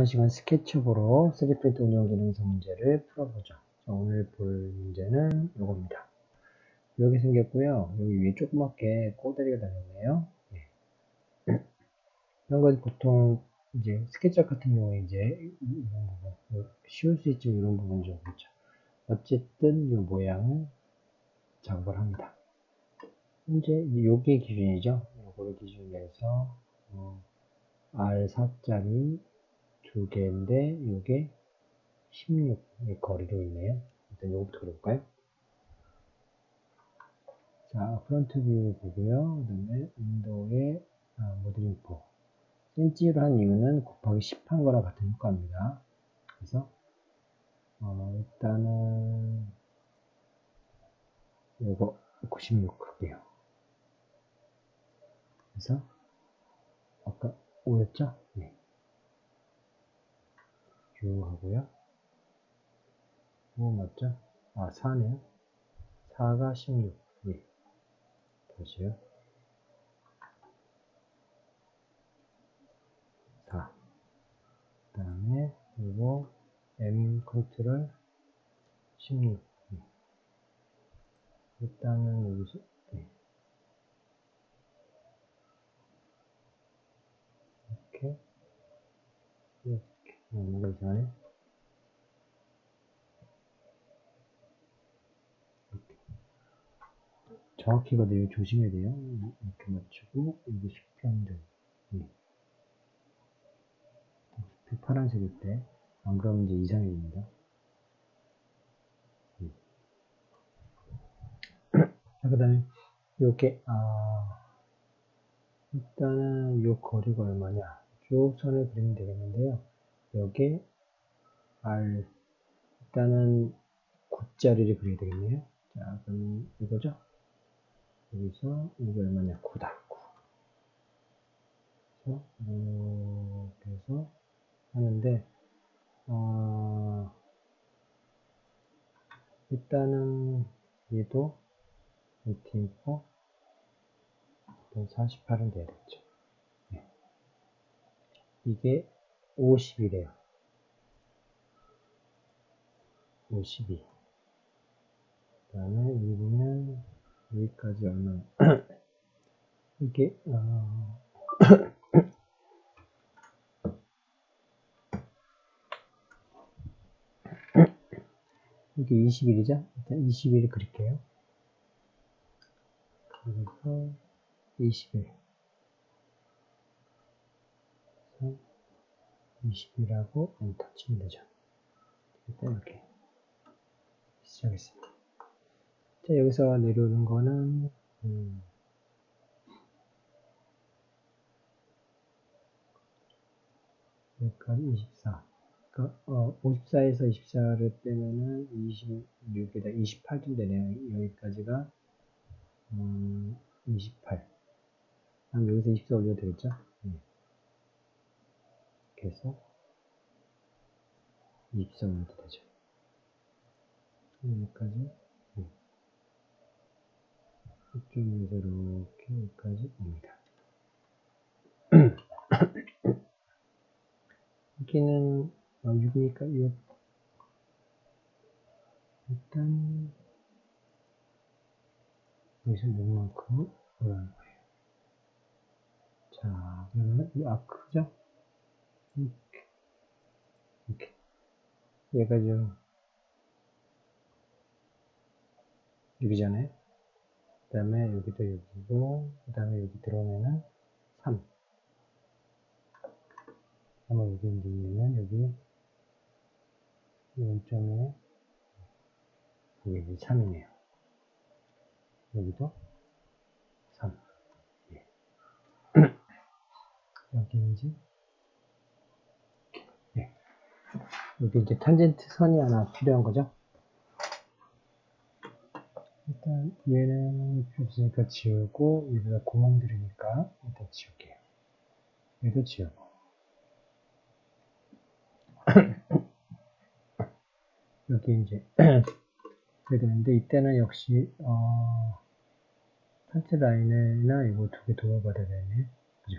이번 시간 스케치업으로 3D프린터 운용기능사 문제를 풀어보죠. 자, 오늘 볼 문제는 이겁니다. 여기 생겼고요. 여기 위에 조그맣게 꼬다리가 달렸네요. 네. 이런 건 보통 이제 스케치업 같은 경우에 이제 이런 부분, 쉬울 수 있지만 이런 부분 좀 보죠. 어쨌든 이 모양을 작업을 합니다. 이제 요게 기준이죠. 요거를 기준으로 해서 R4짜리 두 개인데, 요게 16의 거리로 있네요. 일단 요거부터 그려볼까요? 자, 프론트 뷰 보고요. 그 다음에 윈도우의 모듈인포. 센치로 한 이유는 곱하기 10한 거랑 같은 효과입니다. 그래서, 일단은, 요거 96 할게요. 그래서, 아까 5였죠? 네. 뷰 하고요. 5 맞죠? 아, 4네요. 4가 16. 네. 다시요. 4. 그 다음에, 그리고, M 컨트롤 16. 네. 일단은 여기서, 네. 이렇게. 이렇게. 뭔가 이상하네. 이렇게. 정확히 가도 조심해야 돼요. 이렇게 맞추고, 이게 10평 정도. 네. 파란색일 때, 안 그러면 이제 이상해집니다. 네. 그 다음에, 요게, 일단은 요 거리가 얼마냐. 쭉 선을 그리면 되겠는데요. 여기 R, 일단은 9짜리를 그려야 되겠네요. 자, 그럼 이거죠? 여기서 이게 얼마냐? 9다. 9. 그래서 이렇게 해서 하는데, 일단은 얘도 18, 일단 48은 돼야 되겠죠. 네. 이게 50이래요. 52. 그 다음에 여기는 여기까지 얼마, 이게, 이게 21이죠? 일단 21을 그릴게요. 그래서 21. 20이라고 엔터 치면 되죠. 일단 이렇게 시작했습니다. 자, 여기서 내려오는 거는 여기까지 24. 그러니까 54에서 24를 빼면은 26에다 28쯤 되네요. 여기까지가 28. 그럼 여기서 24 올려도 되겠죠? 그래서 24도 되죠. 여기까지, 이쪽에서 이렇게 여기까지 옵니다. 여기는 6이니까 6. 일단 여기서 6만큼 올라가는 거예요. 자, 그러면 이 아크죠? 이렇게, 이렇게. 얘가 좀, 여기잖아요? 그 다음에 여기도 여기고, 그 다음에 여기 들어오면은 3. 아마 여기 있는 여기, 왼쪽에, 여기 3이네요. 여기도 3. 예. 여기인지, 예. 여기 이제 탄젠트 선이 하나 필요한 거죠. 일단 얘는 필요 없으니까 지우고, 여기다 구멍 들으니까 일단 지울게요. 얘도 지우고. 여기 이제 해야 되는데, 이때는 역시 탄트 라인이나 이거 두 개 도와받아야 되네. 그죠?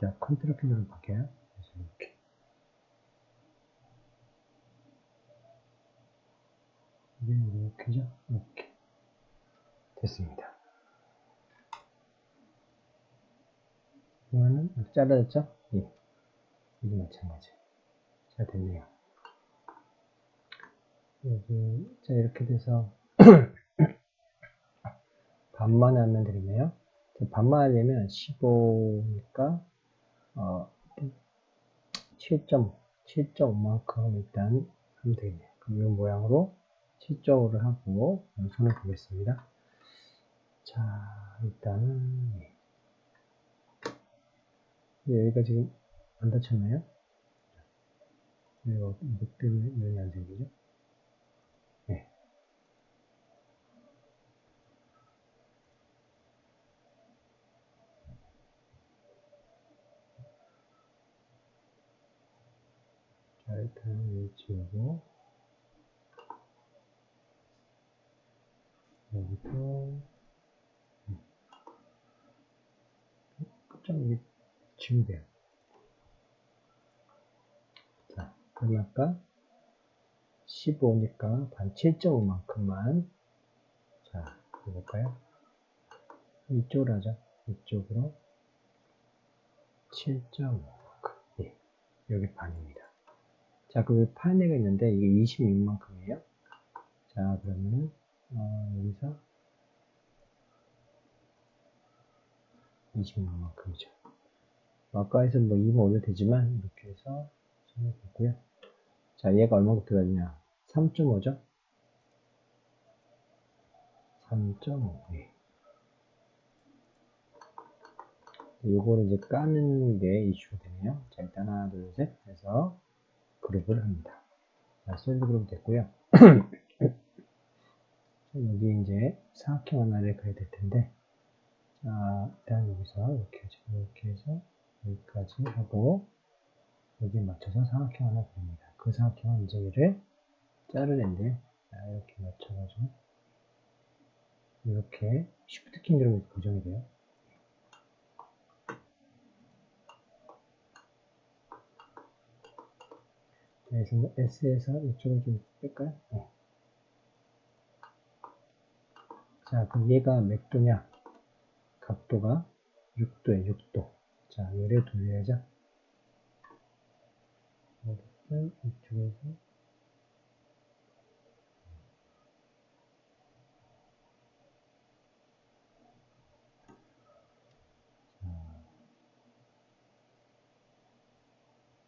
자, 컨트롤 키를 바꿔요. 이렇게. 이게 이렇게죠? 이렇게. 됐습니다. 이거는 잘라졌죠? 예. 이게 마찬가지. 잘 됐네요. 여기, 자, 이렇게 돼서, 반만 하면 되겠네요. 반만 하려면 15니까, 7.5만큼 일단 하면 되겠네요. 그럼 이 모양으로 7.5를 하고, 손을 보겠습니다. 자, 일단은, 예. 여기가 지금 안 닫혔나요? 이거 못 뜨면 면이 안 생기죠? 네. 자, 일단 여기 지우고 여기도 깜짝 이게 지우면 돼요. 아까 15니까 반 7.5만큼만 자 볼까요? 이쪽으로 하자. 이쪽으로 7.5만큼 예, 여기 반입니다. 자 그 판에가 있는데 이게 26만큼이에요. 자 그러면은 여기서 26만큼이죠. 아까에서 뭐 2만 올려도 되지만 이렇게 해서 손을 보고요. 자, 얘가 얼마큼 들어가냐? 3.5죠? 3.5. 예. 요거를 이제 까는 게 이슈가 되네요. 자, 일단 하나, 둘, 셋 해서 그룹을 합니다. 자, 솔드 그룹 됐고요. 여기 이제 사각형 하나를 그려야 될 텐데, 자, 일단 여기서 이렇게 해서 여기까지 하고, 여기에 맞춰서 사각형 하나 그립니다. 그 사각형은 이제 얘를 자르는데, 이렇게 맞춰가지고, 이렇게, 쉬프트 키 누르면 고정이 돼요. 그래서 S에서 이쪽을 좀 뺄까요? 네. 자, 그럼 얘가 몇 도냐? 각도가 6도에 6도. 자, 얘를 돌려야죠. 이쪽에서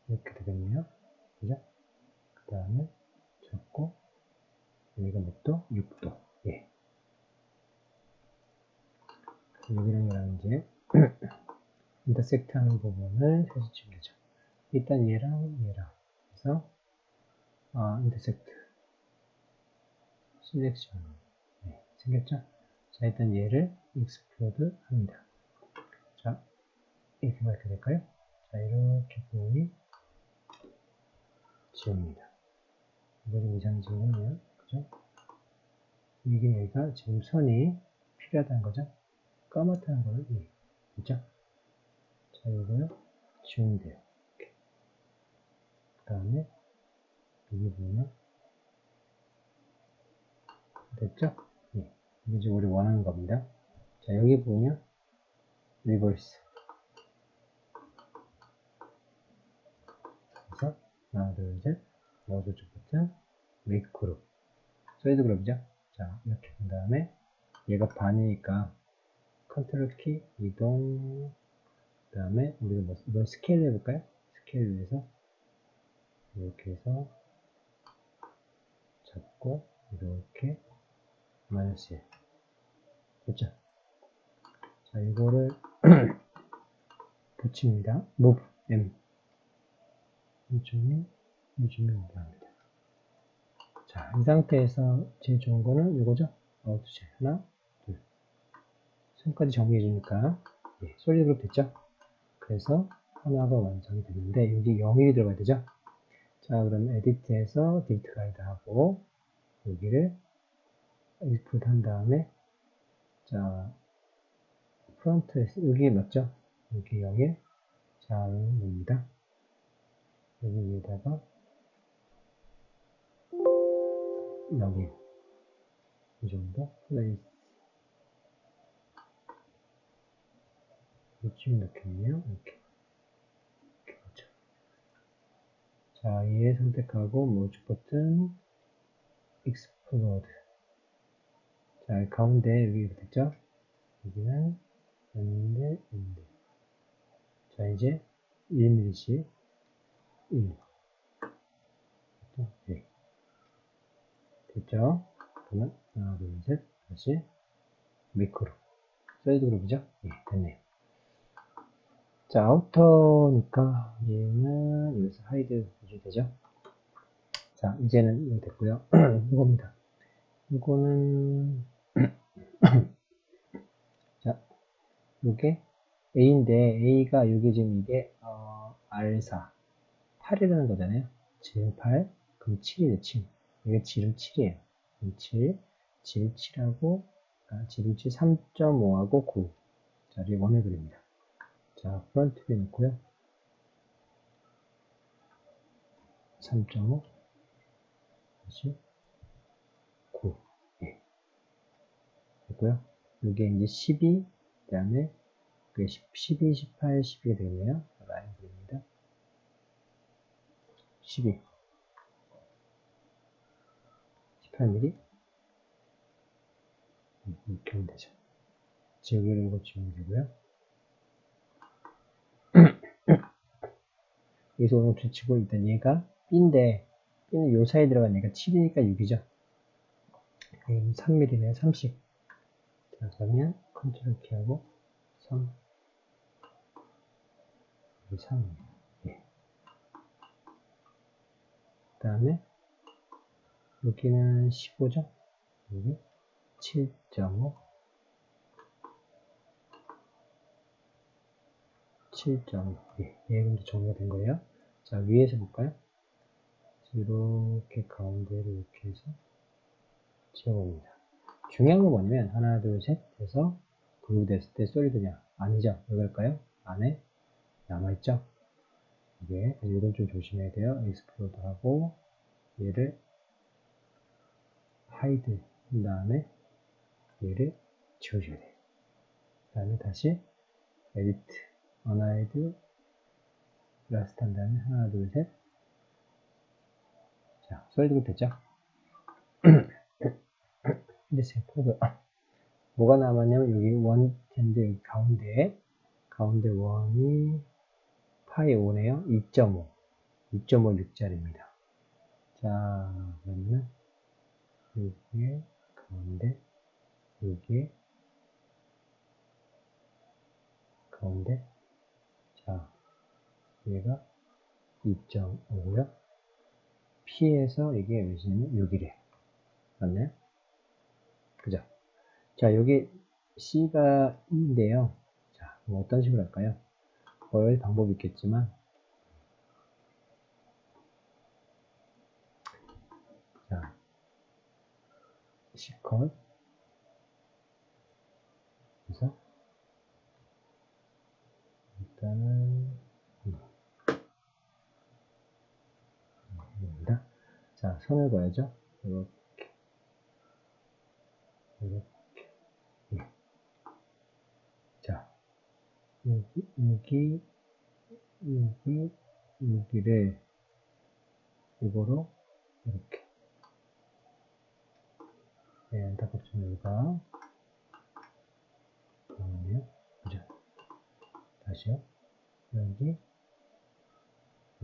이렇게 되겠네요. 그죠? 그 다음에 접고 여기가 몇 도? 6도. 예. 여기랑 얘랑 이제 인터섹트 하는 부분을 다시 찍으죠. 일단 얘랑 얘랑 인터섹트 셀렉션 네, 생겼죠? 자 일단 얘를 익스플로드 합니다. 자 이렇게 말해도 될까요? 자 이렇게 부분이 지웁니다. 이거 좀 이상징이네요. 그죠? 이게 여기가 지금 선이 필요하다는 거죠? 까맣다는 거를 예, 그죠? 자 이거요 지우면 돼요. 그 다음에 여기 보면 됐죠? 예. 이게 지금 우리 원하는 겁니다. 자 여기 보면 리버스 그래서 하나 둘 셋 오른쪽 버튼 메이크 그룹 솔리드 그룹이죠? 자 이렇게 한 다음에 얘가 반이니까 컨트롤 키 이동 그 다음에 우리가 뭐 스케일 해볼까요? 스케일 위해서 이렇게 해서 잡고 이렇게 마이너스 1 됐죠? 자 이거를 붙입니다. move m 이쪽에 옮겨갑니다. 자 이 상태에서 제일 좋은 거는 이거죠? 어두째 하나 둘 손까지 정리해주니까 예, 솔리드 그룹 됐죠? 그래서 하나가 완성이 됐는데 여기 0이 들어가야 되죠? 자, 그럼 에디트해서 디지트 가이드 하고, 여기를 익스플로드 한 다음에, 자, 프론트에서, 여기 맞죠? 여기 0에, 자, 라인입니다. 여기 위에다가 여기 이 정도 플레이스 이쯤 넣겠네요. 이렇게 보자. 자, 얘 선택하고 모집 버튼 익스플로드. 자, 가운데 여기 됐죠? 여기는 있는데. 자, 이제 1mm씩 1. 네. 됐죠? 그러면 하나, 둘, 셋, 다시 미크로. 사이드 그룹이죠? 예, 됐네요. 자, 아우터니까 얘는 여기서 하이드 해줘야 되죠? 자, 이제는 이거 됐고요. 이겁니다. 이거는 자, 요게 A인데, A가 요게 지금 이게 R4 8이라는 거잖아요. 지름 8, 그럼 7이에요. 7. 이게 지름 7이에요. 7, 지름 7하고 지름 7 3.5하고 9. 자, 이게 원을 그립니다. 자, 프론트 뷰 놓고요. 3.5 다시 9. 예. 됐고요. 요게 이제 12, 그 다음에 12, 18, 12가 되겠네요. 라인 그립니다. 12, 18mm 이렇게 하면 되죠. 지우개를 고치면 되고요. 여기서 오늘 붙이고 일단 얘가 B인데, B는 요 사이에 들어간 얘가 7이니까 6이죠. 3mm네요. 30. 자, 그러면 컨트롤 키하고 3. 3. 예. 그 다음에, 여기는 15죠? 여기 7.5. 7.5. 예. 이건 이제 정리가 된 거예요. 자, 위에서 볼까요? 이렇게 가운데를 이렇게 해서 지워봅니다. 중요한 건 뭐냐면, 하나, 둘, 셋 해서 그룹 됐을 때 소리 드냐? 아니죠? 왜 갈까요? 안에 남아있죠? 이게, 이건 좀 조심해야 돼요. 익스플로드 하고, 얘를 하이드, 그 다음에 얘를 지워줘야 돼요. 그 다음에 다시 에디트, 어나이드, 라스트 한 다음에 하나, 둘, 셋. 자, 솔직히 됐죠? 근데 제 포그 뭐가 남았냐면, 여기 원인데 여기 가운데 원이 파이 5네요. 2.5, 2.5 6짜리입니다. 자, 그러면 여기에 가운데 자, 얘가 2.5고요. P에서 이게 여기는 6이래. 맞나요? 그죠? 자, 여기 C가 2인데요. 자, 그럼 어떤 식으로 할까요? 여러 방법이 있겠지만, 자, C컷 그래서 일단은 입니다. 자, 선을 봐야죠. 이렇게. 예. 자, 여기를 이거로 이렇게. 예, 안타깝지만 여기가 그러네요. 그죠? 다시요. 여기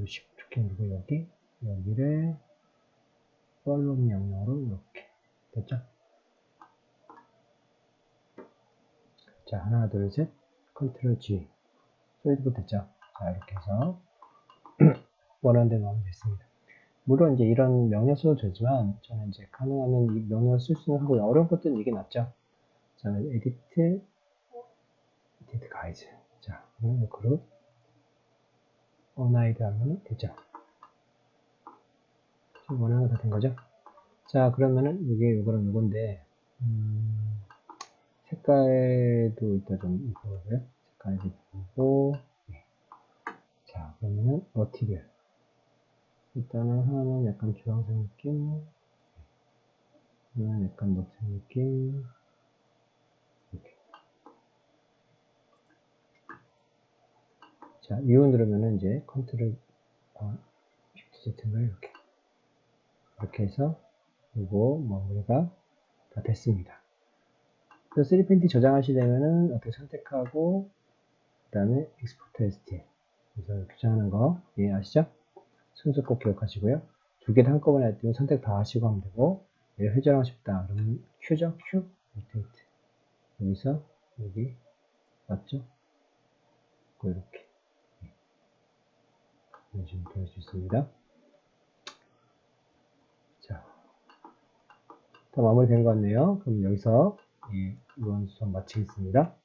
쉽게 누르고 여기를 펄룸 영역으로 이렇게 됐죠? 자, 하나, 둘, 셋, 컨트롤 G. 솔직히 됐죠? 자, 이렇게 해서 원하는 대로 하면 됐습니다. 물론 이제 이런 명령 써도 되지만, 저는 이제 가능하면 이 명령 쓸 수는 하고, 어려운 것들은 이게 낫죠? 저는 에디트 가이즈. 자, 그러면 그룹, 어나이드 하면 됐죠? 지금 원하는 거 다 된 거죠? 자, 그러면은 이게 요거랑 요건데, 색깔도 이따 좀 보고요. 색깔도 보고, 네. 자, 그러면은 머티리얼 일단은 하나는 약간 주황색 느낌, 하나는 약간 녹색 느낌. 이렇게. 자, 이거 누르면은 이제 컨트롤 Shift Z인가 이렇게. 이렇게 해서 요거 마무리가 다 됐습니다. 또 3D 펜티 저장하시려면은 앞에 선택하고 그다음에 Export STL. 그래서 저장하는 거 이해 아시죠? 순서 꼭 기억하시고요. 두 개를 한꺼번에 할 때는 선택 다 하시고 하면 되고, 얘를 회전하고 싶다. 그러면 Q죠? Q? 로테이트. 여기서 여기 맞죠? 이렇게. 이런 식으로 될 수 있습니다. 자, 다 마무리된 것 같네요. 그럼 여기서 이번 수업 마치겠습니다.